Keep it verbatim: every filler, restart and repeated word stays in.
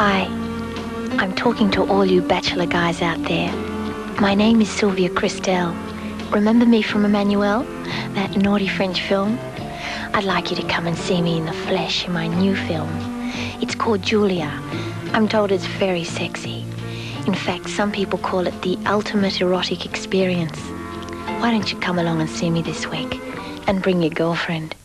Hi, I'm talking to all you bachelor guys out there. My name is Sylvia Kristel. Remember me from Emmanuel, that naughty French film? I'd like you to come and see me in the flesh in my new film. It's called Julia. I'm told it's very sexy. In fact, some people call it the ultimate erotic experience. Why don't you come along and see me this week and bring your girlfriend?